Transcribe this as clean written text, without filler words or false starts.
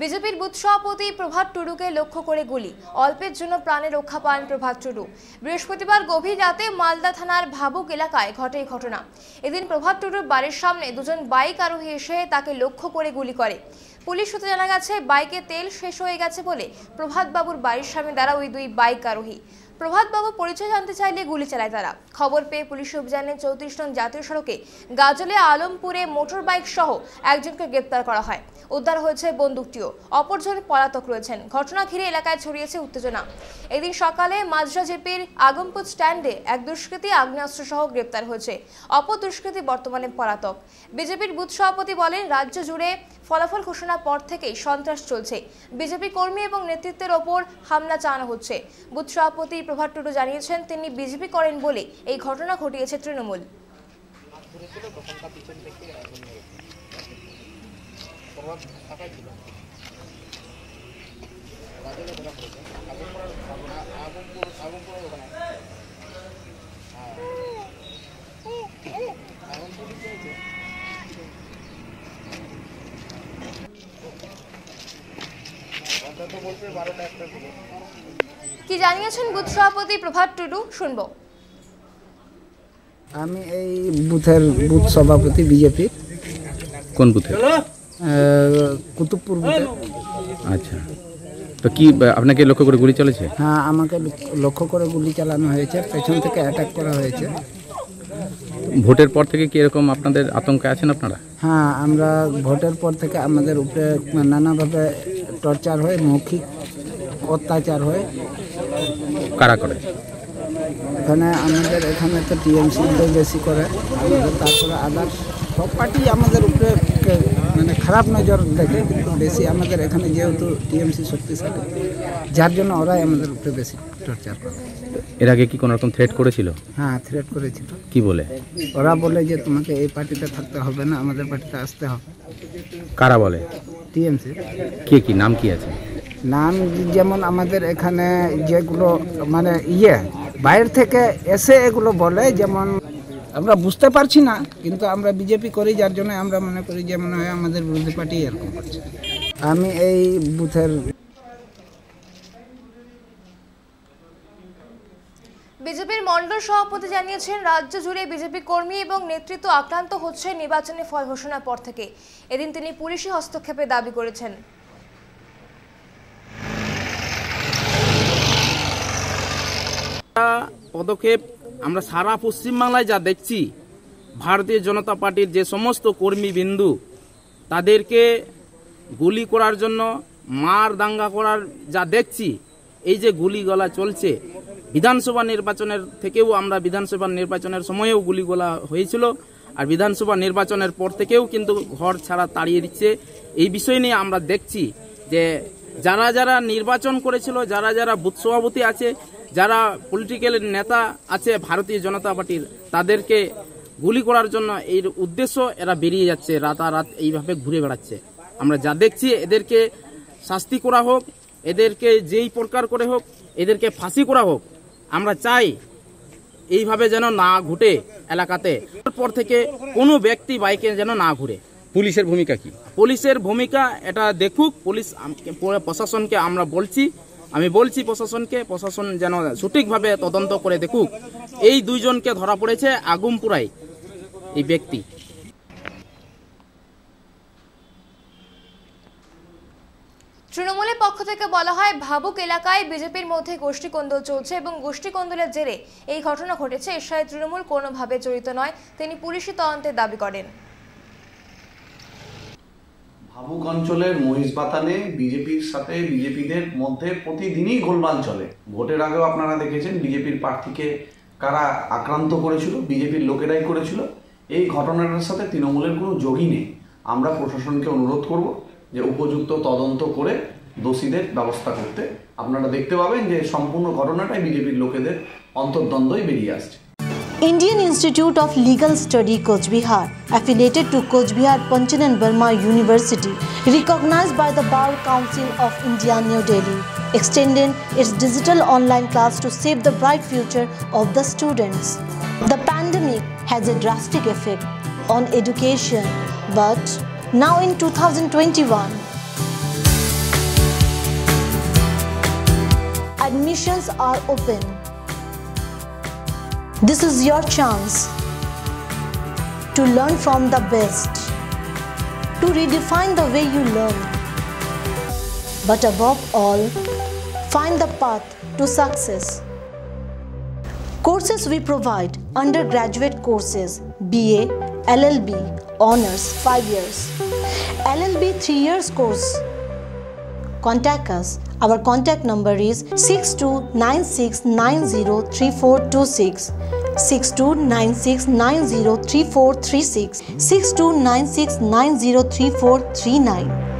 বিজেপির বুথ সভাপতি প্রভাত টুডুকে লক্ষ্য করে গুলি, অল্পের জন্য প্রাণে রক্ষা পান প্রভাত টুডু। বৃহস্পতিবার গভীর রাতে মালদা থানার ভাবুক এলাকায় ঘটে এই ঘটনা। এদিন প্রভাত টুডুর বাড়ির সামনে দুজন বাইক আরোহী এসে তাকে লক্ষ্য করে গুলি করে। পুলিশ সূত্রে জানা গেছে বাইকে তেল শেষ হয়ে গেছে বলে প্রভাত বাবুর বাড়ির সামনে দাঁড়া ওই দুই বাইক আরোহী। প্রভাত বাবু পরিচয় জানতে চাইলে গুলি চালায় তারা। খবর পেয়ে পুলিশ অভিযানে 34 নং জাতীয় সড়কে গাজলে আলমপুরে মোটর বাইক সহ একজনকে গ্রেপ্তার করা হয়। উদ্ধার হয়েছে বন্দুকটিও, অপরজন পলাতক রয়েছেন। ঘটনা ঘিরে এলাকায় ছড়িয়েছে উত্তেজনা। এদিন সকালে মাজরা জেপির আগমপুর স্ট্যান্ডে এক দুষ্কৃতী আগ্নেয়াস্ত্র সহ গ্রেপ্তার হয়েছে, অপর দুষ্কৃতী বর্তমানে পলাতক। বিজেপির বুথ সভাপতি বলেন, রাজ্য জুড়ে ফলাফল ঘোষণার পর থেকেই সন্ত্রাস চলছে, বিজেপি কর্মী এবং নেতৃত্বের ওপর হামলা চালানো হচ্ছে। বুথ সভাপতি প্রভাত টুডু জানিয়েছেন, তিনি বিজেপি করেন বলে এই ঘটনা ঘটিয়েছে তৃণমূল। কি জানিয়েছেন বুথ সভাপতি প্রভাত টুডু, শুনবো। আমি এই বুথ সভাপতি বিজেপি। কোন বুথে? কুতুবপুর বুথে। আচ্ছা, তো কি আপনাকে লক্ষ্য করে গুলি চলেছে? হ্যাঁ, আমাকে লক্ষ্য করে গুলি চালানো হয়েছে, পেছন থেকে অ্যাটাক করা হয়েছে। ভোটের পর থেকে কি এরকম আপনাদের আতঙ্কে আছেন আপনারা? হ্যাঁ, আমরা ভোটের পর থেকে আমাদের উপরে নানাভাবে টর্চার হয়, মৌখিক অত্যাচার হয়। কারা করে এখানে? আমাদের এখানে তো টিএমসি বেশি করে, তারপরে আদার্স সব পার্টি আমাদের উপরে মানে খারাপ নজর দেখে, কিন্তু বেশি আমাদের এখানে যেহেতু টিএমসি শক্তিশালী, যার জন্য ওরাই আমাদের উপরে বেশি টর্চার করে। এর আগে কি কোনো রকম থ্রেট করেছিল? হ্যাঁ, থ্রেট করেছিল। কি বলে? ওরা বলে যে তোমাকে এই পার্টিতে থাকতে হবে না, আমাদের পার্টিতে আসতে হবে। কারা বলে? টিএমসি। কে কি নাম কি আছে? নাম যেমন আমাদের এখানে যেগুলো মানে বাইরে থেকে এসে এগুলো বলে, যেমন আমরা বুঝতে পারছি না, কিন্তু আমরা বিজেপি করি, যার জন্য আমরা মনে করি যে মনে হয় আমাদের বিরোধী পার্টি এরকম করছে। আমি এই বুথের বিজেপির মণ্ডল সভাপতি জানিয়েছেন, রাজ্য জুড়ে বিজেপি কর্মী এবং নেতৃত্ব আক্রান্ত হচ্ছে নির্বাচনে ফল ঘোষণার পর থেকে। এদিন তিনি পুলিশি হস্তক্ষেপের দাবি করেছেন। পদক্ষেপ আমরা সারা পশ্চিমবাংলায় যা দেখছি, ভারতীয় জনতা পার্টির যে সমস্ত কর্মীবৃন্দু তাদেরকে গুলি করার জন্য মার দাঙ্গা করার যা দেখছি, এই যে গুলিগোলা চলছে, বিধানসভা নির্বাচনের থেকেও আমরা বিধানসভা নির্বাচনের সময়েও গুলিগোলা হয়েছিল, আর বিধানসভা নির্বাচনের পর থেকেও কিন্তু ঘর ছাড়া তাড়িয়ে দিচ্ছে। এই বিষয় নিয়ে আমরা দেখছি যে যারা যারা নির্বাচন করেছিল, যারা যারা বুথ সভাপতি আছে, যারা পলিটিক্যাল নেতা আছে ভারতীয় জনতা পার্টির, তাদেরকে গুলি করার জন্য এর উদ্দেশ্য এরা বেরিয়ে যাচ্ছে, রাতারাত এইভাবে ঘুরে বেড়াচ্ছে। আমরা যা দেখছি, এদেরকে শাস্তি করা হোক, এদেরকে যেই প্রকার করে হোক এদেরকে ফাঁসি করা হোক। আমরা চাই এইভাবে যেন না ঘটে এলাকাতে, পর থেকে কোনো ব্যক্তি বাইকে যেন না ঘুরে। পুলিশের ভূমিকা কি? পুলিশের ভূমিকা এটা দেখুক পুলিশ। প্রশাসনকে আমরা বলছি, আমি বলছি প্রশাসনকে, প্রশাসন যেন সঠিকভাবে তদন্ত করে দেখুক। এই দুইজনকে ধরা পড়েছে আগমপুরায় এই ব্যক্তি। তৃণমূলের পক্ষ থেকে বলা হয়, ভাবুক এলাকায় বিজেপির মধ্যে গোষ্ঠীকোন্দল চলছে এবং গোষ্ঠীকোন্দলের জেরে এই ঘটনা ঘটেছে। এর সাথে তৃণমূল কোনোভাবে জড়িত নয়, তিনি পুলিশি তদন্তের দাবি করেন। ভাবুক অঞ্চলের মহিষবাতানে বিজেপির সাথে বিজেপিদের মধ্যে প্রতিদিনই গোলমাল চলে। ভোটের আগেও আপনারা দেখেছেন বিজেপির প্রার্থীকে কারা আক্রান্ত করেছিল, বিজেপির লোকেরাই করেছিল। এই ঘটনাটার সাথে তৃণমূলের কোনো যোগই নেই। আমরা প্রশাসনকে অনুরোধ করব যে উপযুক্ত তদন্ত করে দোষীদের ব্যবস্থা করতে। আপনারা দেখতে পাবেন যে সম্পূর্ণ ঘটনাটাই বিজেপির লোকেদের অন্তর্দ্বন্দ্বই বেরিয়ে আসছে। Indian Institute of Legal Studies, Kochbihar, affiliated to Kochbihar Panchanand Verma University, recognized by the Bar Council of India, New Delhi, extended its digital online class to save the bright future of the students. The pandemic has a drastic effect on education, but now in 2021, Admissions are open. This is your chance to learn from the best, to redefine the way you learn, but above all, find the path to success. Courses we provide: undergraduate courses, BA, LLB, Honors 5 years, LLB 3 years course. Contact us. Our contact number is 6296903426, 6296903436, 6296903439.